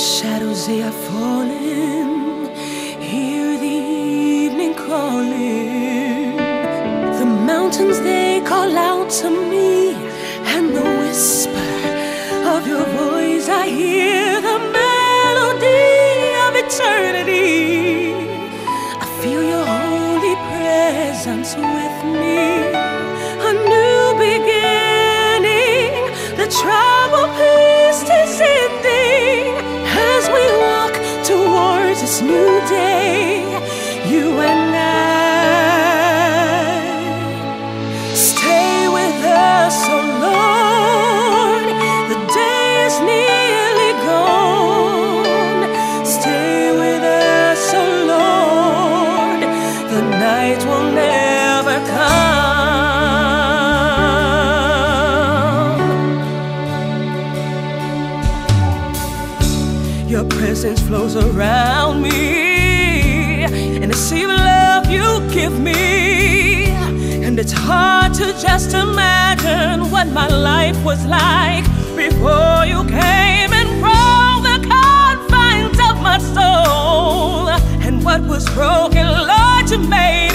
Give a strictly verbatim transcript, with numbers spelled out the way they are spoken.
Shadows, they are falling. Hear the evening calling. The mountains, they call out to me, and the whisper of your voice I hear. The melody of eternity, I feel your holy presence with me. A new beginning, the trouble past is ending. As we walk towards this new day, you and I, stay with us, O Lord. The day is nearly gone. Stay with us, O Lord. The night will never come. Your presence flows around me, and the sea of love you give me. And it's hard to just imagine what my life was like before you came and broke the confines of my soul. And what was broken, Lord, you made